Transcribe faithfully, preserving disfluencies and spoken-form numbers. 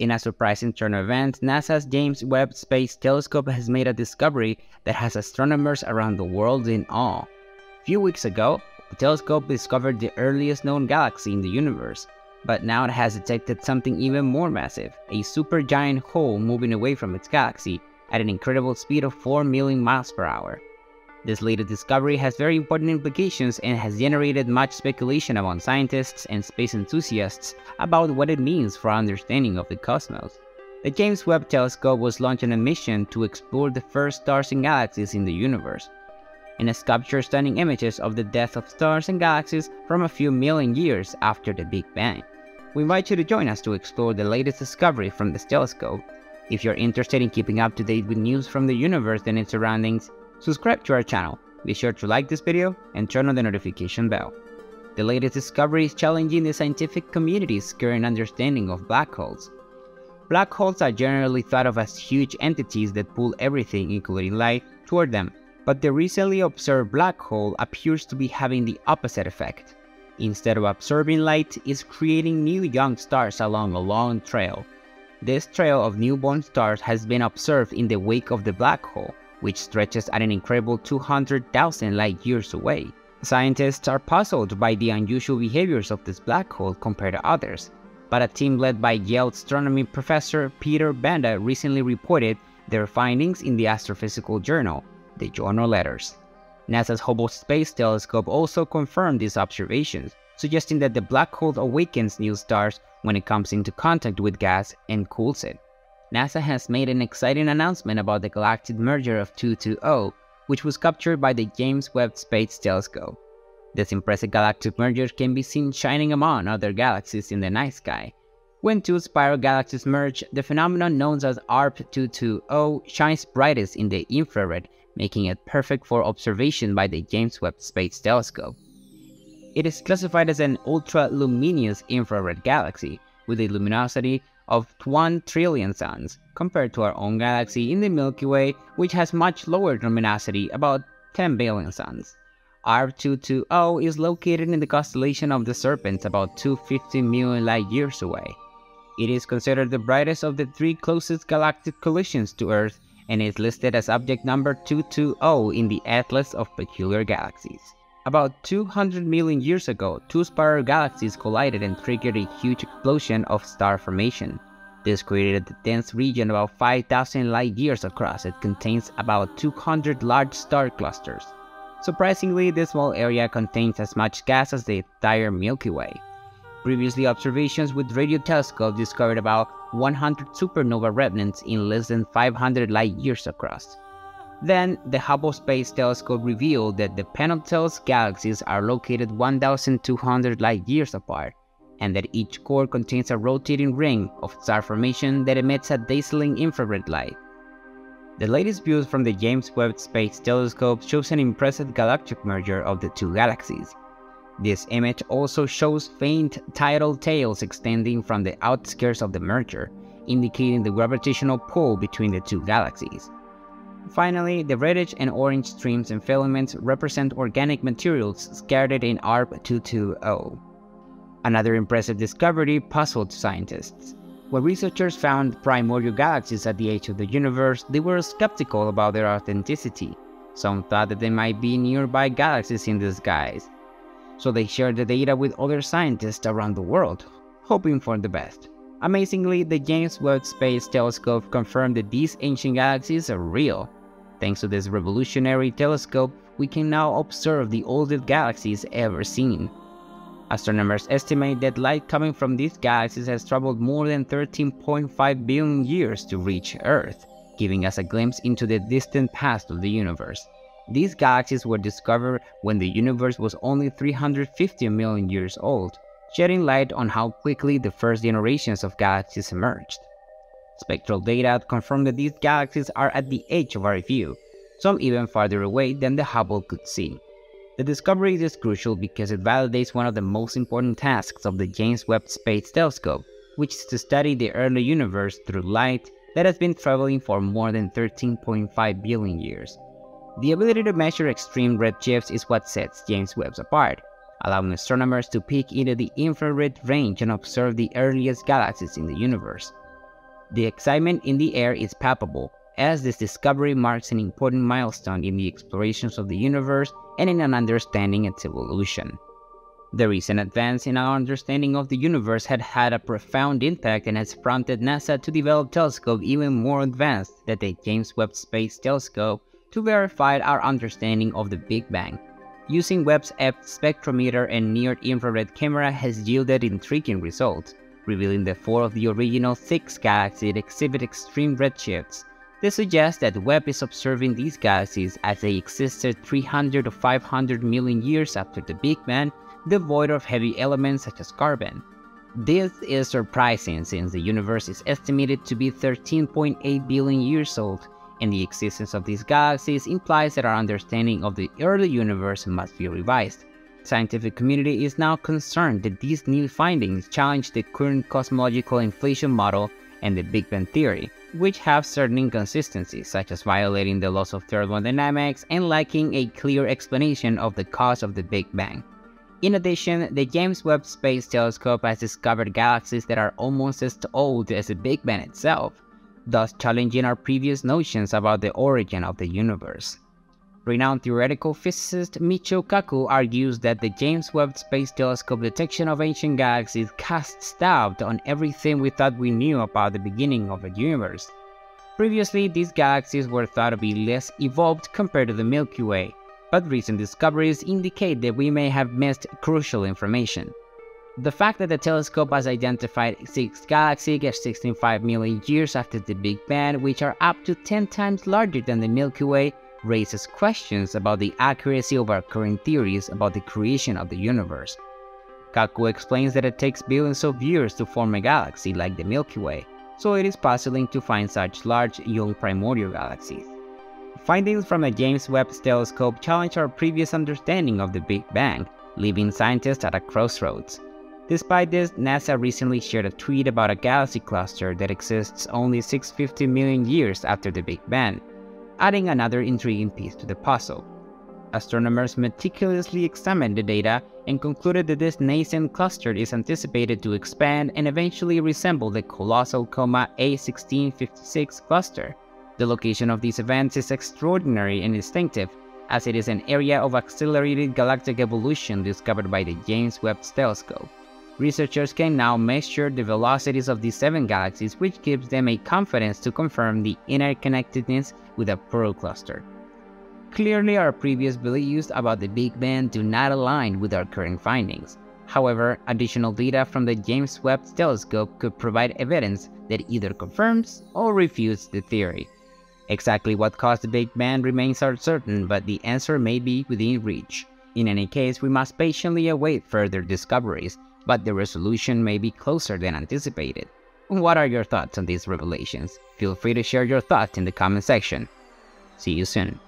In a surprising turn of events, NASA's James Webb Space Telescope has made a discovery that has astronomers around the world in awe. A few weeks ago, the telescope discovered the earliest known galaxy in the universe, but now it has detected something even more massive, a supergiant hole moving away from its galaxy at an incredible speed of four million miles per hour. This latest discovery has very important implications and has generated much speculation among scientists and space enthusiasts about what it means for our understanding of the cosmos. The James Webb Telescope was launched on a mission to explore the first stars and galaxies in the universe. In a sculpture stunning images of the death of stars and galaxies from a few million years after the Big Bang. We invite you to join us to explore the latest discovery from this telescope. If you're interested in keeping up to date with news from the universe and its surroundings, subscribe to our channel, be sure to like this video and turn on the notification bell. The latest discovery is challenging the scientific community's current understanding of black holes. Black holes are generally thought of as huge entities that pull everything, including light, toward them, but the recently observed black hole appears to be having the opposite effect. Instead of absorbing light, it's creating new young stars along a long trail. This trail of newborn stars has been observed in the wake of the black hole, which stretches at an incredible two hundred thousand light years away. Scientists are puzzled by the unusual behaviors of this black hole compared to others, but a team led by Yale astronomy professor Peter Bender recently reported their findings in the astrophysical journal, the Journal Letters. NASA's Hubble Space Telescope also confirmed these observations, suggesting that the black hole awakens new stars when it comes into contact with gas and cools it. NASA has made an exciting announcement about the galactic merger of two twenty, which was captured by the James Webb Space Telescope. This impressive galactic merger can be seen shining among other galaxies in the night sky. When two spiral galaxies merge, the phenomenon known as Arp two twenty shines brightest in the infrared, making it perfect for observation by the James Webb Space Telescope. It is classified as an ultra-luminous infrared galaxy, with a luminosity of one trillion suns, compared to our own galaxy in the Milky Way, which has much lower luminosity, about ten billion suns. Arp two twenty is located in the constellation of the Serpent, about two hundred fifty million light years away. It is considered the brightest of the three closest galactic collisions to Earth and is listed as object number two twenty in the Atlas of Peculiar Galaxies. About two hundred million years ago, two spiral galaxies collided and triggered a huge explosion of star formation. This created a dense region about five thousand light years across. It contains about two hundred large star clusters. Surprisingly, this small area contains as much gas as the entire Milky Way. Previously, observations with radio telescopes discovered about one hundred supernova remnants in less than five hundred light years across. Then, the Hubble Space Telescope revealed that the Penthouse's galaxies are located one thousand two hundred light-years apart, and that each core contains a rotating ring of star formation that emits a dazzling infrared light. The latest views from the James Webb Space Telescope shows an impressive galactic merger of the two galaxies. This image also shows faint tidal tails extending from the outskirts of the merger, indicating the gravitational pull between the two galaxies. Finally, the reddish and orange streams and filaments represent organic materials scattered in Arp two twenty. Another impressive discovery puzzled scientists. When researchers found primordial galaxies at the edge of the universe, they were skeptical about their authenticity. Some thought that they might be nearby galaxies in disguise. So they shared the data with other scientists around the world, hoping for the best. Amazingly, the James Webb Space Telescope confirmed that these ancient galaxies are real. Thanks to this revolutionary telescope, we can now observe the oldest galaxies ever seen. Astronomers estimate that light coming from these galaxies has traveled more than thirteen point five billion years to reach Earth, giving us a glimpse into the distant past of the universe. These galaxies were discovered when the universe was only three hundred fifty million years old, shedding light on how quickly the first generations of galaxies emerged. Spectral data confirmed that these galaxies are at the edge of our view, some even farther away than the Hubble could see. The discovery is crucial because it validates one of the most important tasks of the James Webb Space Telescope, which is to study the early universe through light that has been traveling for more than thirteen point five billion years. The ability to measure extreme redshifts is what sets James Webb apart, allowing astronomers to peek into the infrared range and observe the earliest galaxies in the universe. The excitement in the air is palpable, as this discovery marks an important milestone in the explorations of the universe and in an understanding its evolution. The recent advance in our understanding of the universe had had a profound impact and has prompted NASA to develop telescopes even more advanced than the James Webb Space Telescope to verify our understanding of the Big Bang. Using Webb's F spectrometer and near-infrared camera has yielded intriguing results, revealing that four of the original six galaxies exhibit extreme redshifts. This suggests that Webb is observing these galaxies as they existed three hundred to five hundred million years after the Big Bang, devoid of heavy elements such as carbon. This is surprising since the universe is estimated to be thirteen point eight billion years old, and the existence of these galaxies implies that our understanding of the early universe must be revised. The scientific community is now concerned that these new findings challenge the current cosmological inflation model and the Big Bang theory, which have certain inconsistencies such as violating the laws of thermodynamics and lacking a clear explanation of the cause of the Big Bang. In addition, the James Webb Space Telescope has discovered galaxies that are almost as old as the Big Bang itself, thus challenging our previous notions about the origin of the universe. Renowned theoretical physicist Michio Kaku argues that the James Webb Space Telescope detection of ancient galaxies casts doubt on everything we thought we knew about the beginning of the universe. Previously, these galaxies were thought to be less evolved compared to the Milky Way, but recent discoveries indicate that we may have missed crucial information. The fact that the telescope has identified six galaxies six point five million years after the Big Bang, which are up to ten times larger than the Milky Way, raises questions about the accuracy of our current theories about the creation of the universe. Kaku explains that it takes billions of years to form a galaxy like the Milky Way, so it is puzzling to find such large, young primordial galaxies. Findings from the James Webb Telescope challenge our previous understanding of the Big Bang, leaving scientists at a crossroads. Despite this, NASA recently shared a tweet about a galaxy cluster that exists only six hundred fifty million years after the Big Bang, adding another intriguing piece to the puzzle. Astronomers meticulously examined the data and concluded that this nascent cluster is anticipated to expand and eventually resemble the colossal Coma A sixteen fifty-six cluster. The location of these events is extraordinary and distinctive, as it is an area of accelerated galactic evolution discovered by the James Webb Telescope. Researchers can now measure the velocities of these seven galaxies, which gives them a confidence to confirm the interconnectedness with a pearl cluster. Clearly, our previous beliefs about the Big Bang do not align with our current findings. However, additional data from the James Webb Telescope could provide evidence that either confirms or refutes the theory. Exactly what caused the Big Bang remains uncertain, but the answer may be within reach. In any case, we must patiently await further discoveries, but the resolution may be closer than anticipated. What are your thoughts on these revelations? Feel free to share your thoughts in the comment section. See you soon.